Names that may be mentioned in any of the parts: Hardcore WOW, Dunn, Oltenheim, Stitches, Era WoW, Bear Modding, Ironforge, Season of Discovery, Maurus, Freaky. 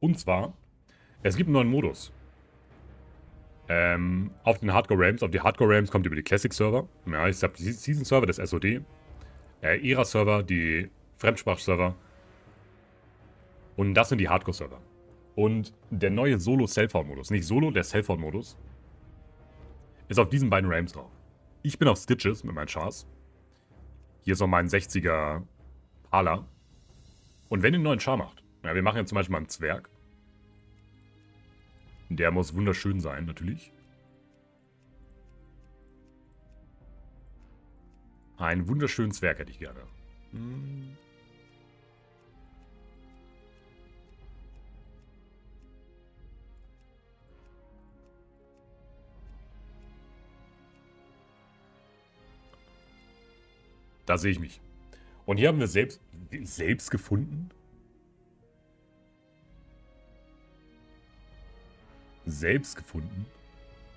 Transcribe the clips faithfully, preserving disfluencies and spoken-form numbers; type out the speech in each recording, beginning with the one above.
Und zwar, es gibt einen neuen Modus. Ähm, auf den Hardcore Realms. Auf die Hardcore Realms kommt über die Classic Server. Ja, ich habe die Season Server, das S O D. Äh, Era Server, die Fremdsprach Server. Und das sind die Hardcore Server. Und der neue Solo-Self-Found-Modus, nicht Solo, der Self-Found-Modus, ist auf diesen beiden Realms drauf. Ich bin auf Stitches mit meinen Chars. Hier ist auch mein sechziger Pala. Und wenn ihr einen neuen Char macht, ja, wir machen jetzt zum Beispiel mal einen Zwerg. Der muss wunderschön sein, natürlich. Einen wunderschönen Zwerg hätte ich gerne. Hm. Da sehe ich mich. Und hier haben wir selbst, selbst gefunden. Selbst gefunden.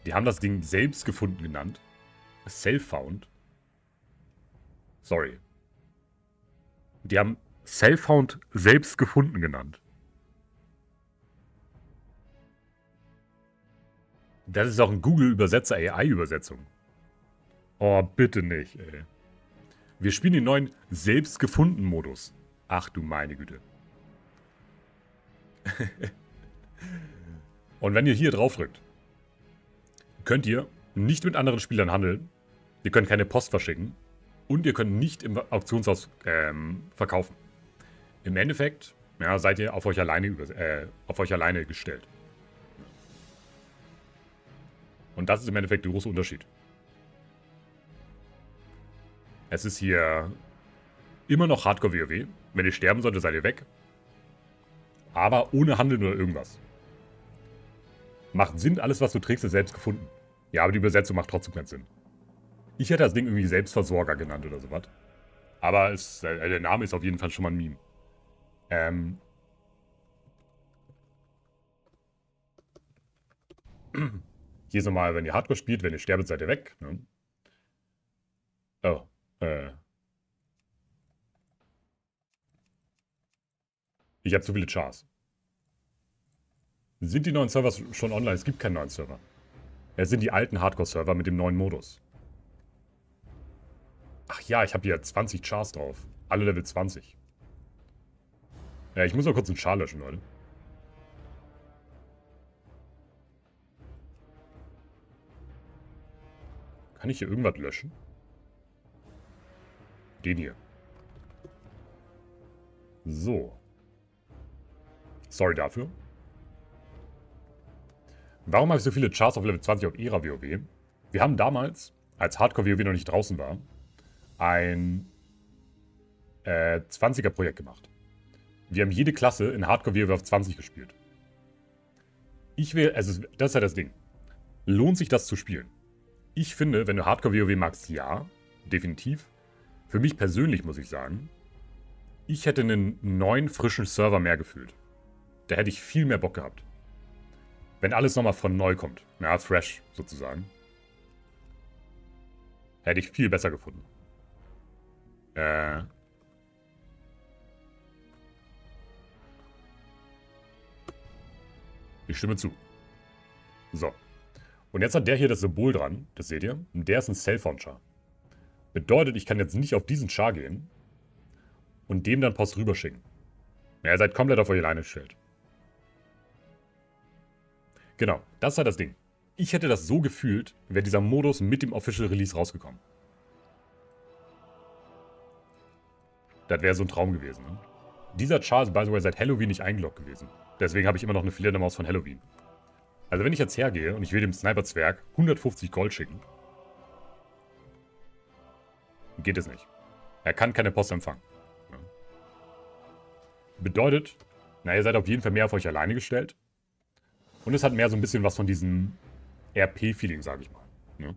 Die haben das Ding selbst gefunden genannt. Self-Found. Sorry. Die haben Self-Found selbst gefunden genannt. Das ist auch ein Google-Übersetzer, A I-Übersetzung. Oh, bitte nicht, ey. Wir spielen den neuen Selbstgefunden-Modus. Ach du meine Güte. Und wenn ihr hier drauf drückt, könnt ihr nicht mit anderen Spielern handeln. Ihr könnt keine Post verschicken. Und ihr könnt nicht im Auktionshaus ähm, verkaufen. Im Endeffekt ja, seid ihr auf euch alleine, äh, auf euch alleine gestellt. Und das ist im Endeffekt der große Unterschied. Es ist hier immer noch Hardcore WoW. Wenn ihr sterben solltet, seid ihr weg. Aber ohne Handeln oder irgendwas. Macht Sinn, alles was du trägst, ist selbst gefunden. Ja, aber die Übersetzung macht trotzdem keinen Sinn. Ich hätte das Ding irgendwie Selbstversorger genannt oder sowas. Aber es, äh, der Name ist auf jeden Fall schon mal ein Meme. Ähm. Hier ist nochmal, wenn ihr Hardcore spielt, wenn ihr sterbt, seid ihr weg. Ne? Oh. Ich habe zu viele Chars. Sind die neuen Server schon online? Es gibt keinen neuen Server. Es sind die alten Hardcore-Server mit dem neuen Modus. Ach ja, ich habe hier zwanzig Chars drauf. Alle Level zwanzig. Ja, ich muss noch kurz einen Char löschen, Leute. Kann ich hier irgendwas löschen? Den hier. So. Sorry dafür. Warum habe ich so viele Chars auf Level zwanzig auf Era WoW? Wir haben damals, als Hardcore WoW noch nicht draußen war, ein äh, zwanziger Projekt gemacht. Wir haben jede Klasse in Hardcore WoW auf zwanzig gespielt. Ich will, also das ist ja das Ding. Lohnt sich das zu spielen? Ich finde, wenn du Hardcore WoW magst, ja, definitiv. Für mich persönlich muss ich sagen, ich hätte einen neuen, frischen Server mehr gefühlt. Da hätte ich viel mehr Bock gehabt. Wenn alles nochmal von neu kommt, na, fresh sozusagen, hätte ich viel besser gefunden. Äh. Ich stimme zu. So. Und jetzt hat der hier das Symbol dran, das seht ihr, und der ist ein Self-Found-Char. Bedeutet, ich kann jetzt nicht auf diesen Char gehen und dem dann Post rüberschicken. Ja, ihr seid komplett auf euch alleine gestellt. Genau, das war das Ding. Ich hätte das so gefühlt, wäre dieser Modus mit dem Official Release rausgekommen. Das wäre so ein Traum gewesen. Ne? Dieser Char ist, by the way, seit Halloween nicht eingeloggt gewesen. Deswegen habe ich immer noch eine Fledermaus von Halloween. Also wenn ich jetzt hergehe und ich will dem Sniper-Zwerg hundertfünfzig Gold schicken, geht es nicht. Er kann keine Post empfangen. Ja. Bedeutet, na, ihr seid auf jeden Fall mehr auf euch alleine gestellt. Und es hat mehr so ein bisschen was von diesem R P-Feeling, sage ich mal. Ja.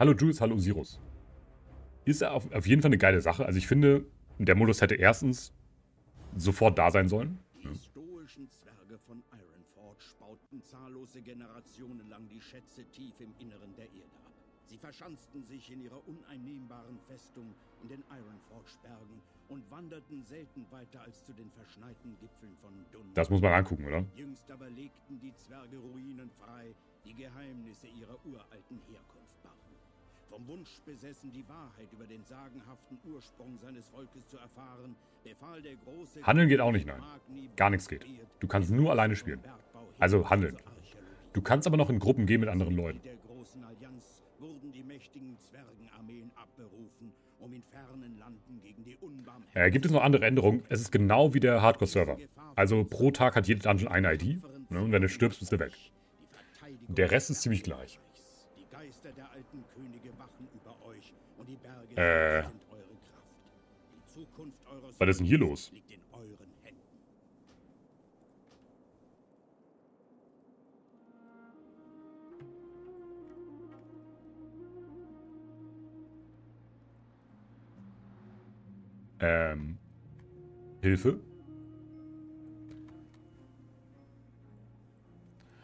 Hallo Jules, hallo Sirus. Ist auf, auf jeden Fall eine geile Sache. Also ich finde, der Modus hätte erstens sofort da sein sollen. Ja. Die stoischen Zwerge von Ironforge bauten zahllose Generationen lang die Schätze tief im Inneren der Erde ab. Sie verschanzten sich in ihrer uneinnehmbaren Festung in den Ironforge-Bergen und wanderten selten weiter als zu den verschneiten Gipfeln von Dunn. Das muss man angucken, oder? Jüngst aber legten die Zwerge Ruinen frei, die Geheimnisse ihrer uralten Herkunft bargen. Vom Wunsch besessen, die Wahrheit über den sagenhaften Ursprung seines Volkes zu erfahren, befahl der große... Handeln geht auch nicht, nein. Gar nichts geht. Du kannst nur alleine spielen. Also handeln. Du kannst aber noch in Gruppen gehen mit anderen Leuten. Der großen Allianz wurden die mächtigen Zwergenarmeen abberufen, um in fernen Landen gegen die Unbarmherzigkeit... Äh, gibt es noch andere Änderungen? Es ist genau wie der Hardcore-Server. Also pro Tag hat jede Dungeon eine I D. Ne? Und wenn du stirbst, bist du weg. Der Rest ist ziemlich gleich. Der alten Könige wachen über euch und die Berge äh. sind eure Kraft. Die Zukunft eures Was ist denn hier los? Liegt in euren Händen. Ähm. Hilfe?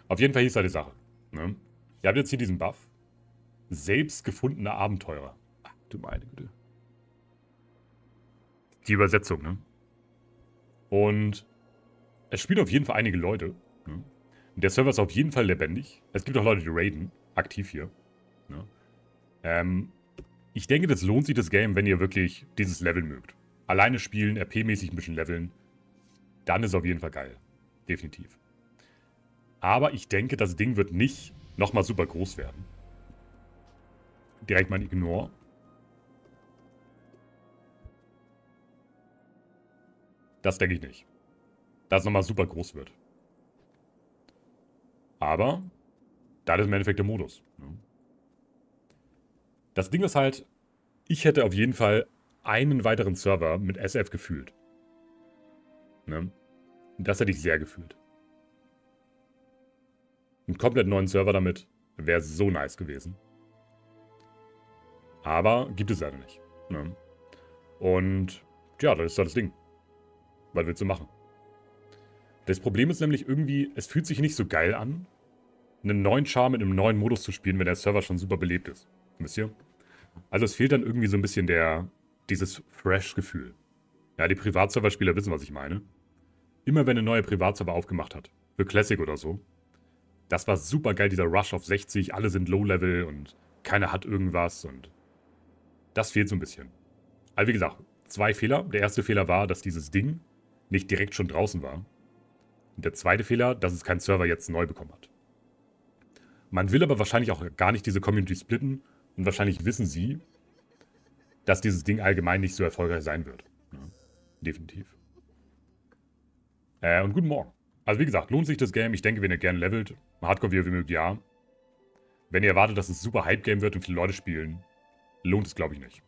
Auf jeden Fall hieß da die Sache. Ne? Ihr habt jetzt hier diesen Buff. Selbstgefundene Abenteurer. Ach, du meine Güte. Die Übersetzung, ne? Und es spielen auf jeden Fall einige Leute. Ne? Der Server ist auf jeden Fall lebendig. Es gibt auch Leute, die raiden. Aktiv hier. Ne? Ähm, ich denke, das lohnt sich, das Game, wenn ihr wirklich dieses Level mögt. Alleine spielen, R P-mäßig ein bisschen leveln. Dann ist es auf jeden Fall geil. Definitiv. Aber ich denke, das Ding wird nicht nochmal super groß werden. Direkt mal Ignore. Das denke ich nicht. Dass es nochmal super groß wird. Aber das ist im Endeffekt der Modus. Das Ding ist halt, ich hätte auf jeden Fall einen weiteren Server mit S F gefühlt. Ne? Das hätte ich sehr gefühlt. Einen komplett neuen Server damit wäre so nice gewesen. Aber gibt es leider nicht. Ne? Und ja, das ist doch das Ding. Was willst du machen? Das Problem ist nämlich irgendwie, es fühlt sich nicht so geil an, einen neuen Charme in einem neuen Modus zu spielen, wenn der Server schon super belebt ist. Wisst ihr? Also es fehlt dann irgendwie so ein bisschen der, dieses Fresh-Gefühl. Ja, die Privatserver-Spieler wissen, was ich meine. Immer wenn eine neue Privatserver aufgemacht hat, für Classic oder so, das war super geil, dieser Rush auf sechzig, alle sind Low-Level und keiner hat irgendwas und... Das fehlt so ein bisschen. Also wie gesagt, zwei Fehler. Der erste Fehler war, dass dieses Ding nicht direkt schon draußen war. Und der zweite Fehler, dass es kein Server jetzt neu bekommen hat. Man will aber wahrscheinlich auch gar nicht diese Community splitten. Und wahrscheinlich wissen sie, dass dieses Ding allgemein nicht so erfolgreich sein wird. Ja, definitiv. Äh, und guten Morgen. Also wie gesagt, lohnt sich das Game. Ich denke, wenn ihr gerne levelt, Hardcore wie ihr mögt, ja. Wenn ihr erwartet, dass es ein super Hype-Game wird und viele Leute spielen, lohnt es, glaube ich, nicht.